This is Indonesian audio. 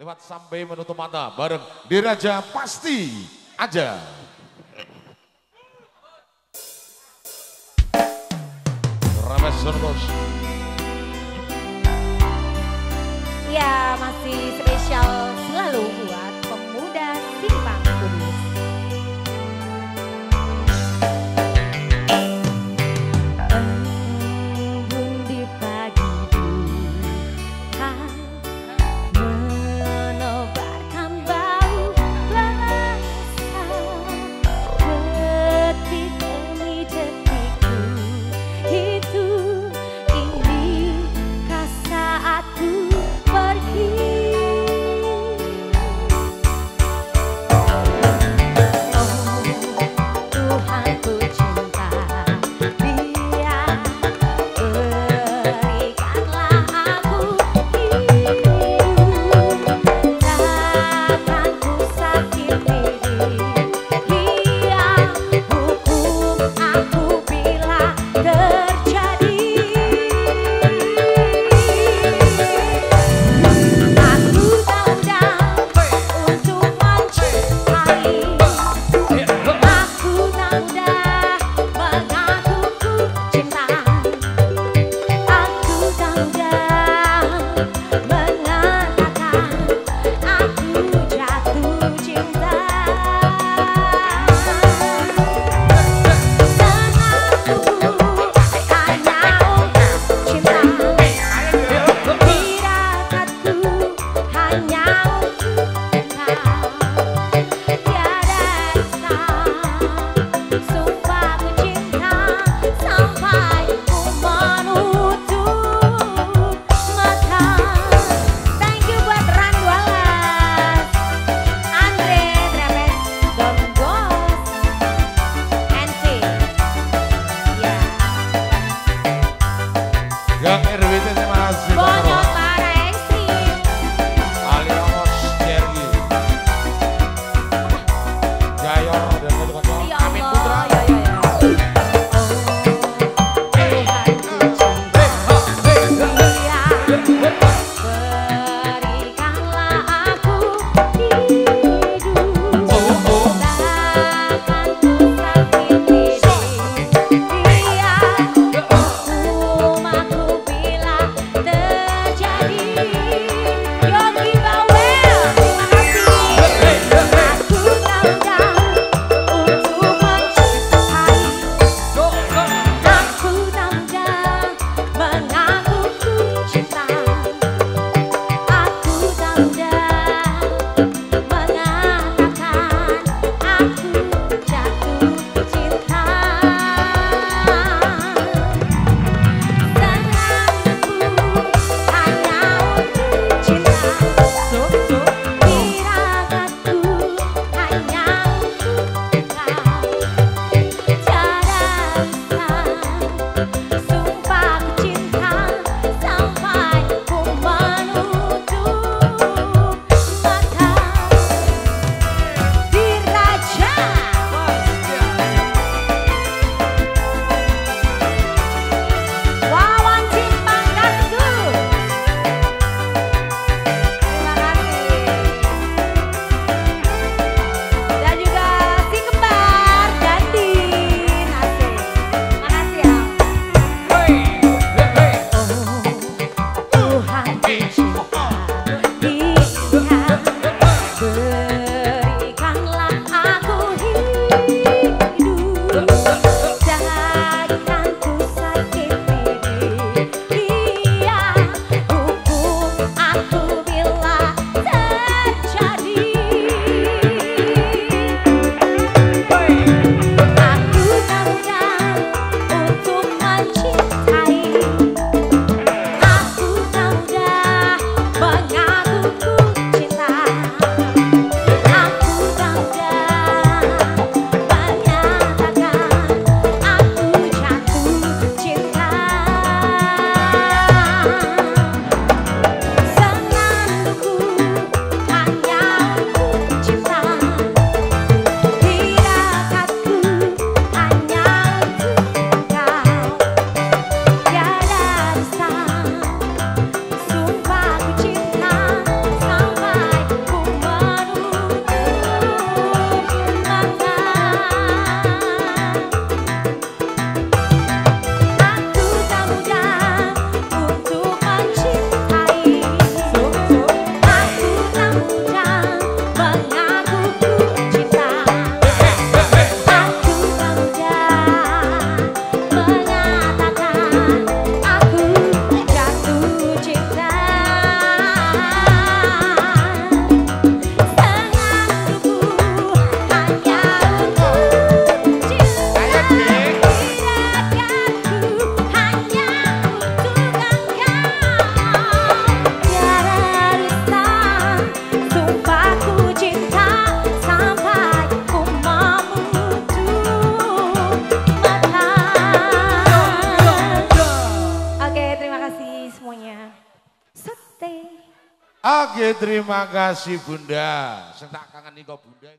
Lewat sampai menutup mata bareng Diraja Pasti Aja. Grave Surgos. Ya, masih spesial selalu buat pemuda simpang kudus. Yang RWT terima kasih. Bono para Eksi. Ali Omos. Oke, terima kasih Bunda. Sentak kangen nih kok Bunda.